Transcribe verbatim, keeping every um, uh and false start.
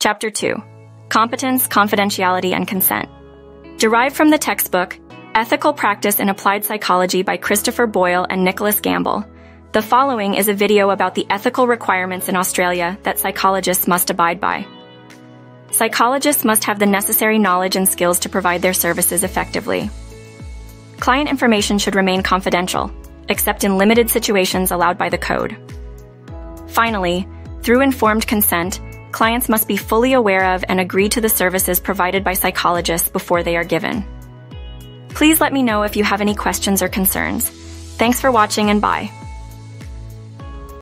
Chapter two. Competence, Confidentiality, and Consent. Derived from the textbook, Ethical Practice in Applied Psychology by Christopher Boyle and Nicholas Gamble, the following is a video about the ethical requirements in Australia that psychologists must abide by. Psychologists must have the necessary knowledge and skills to provide their services effectively. Client information should remain confidential, except in limited situations allowed by the code. Finally, through informed consent, clients must be fully aware of and agree to the services provided by psychologists before they are given. Please let me know if you have any questions or concerns. Thanks for watching, and bye.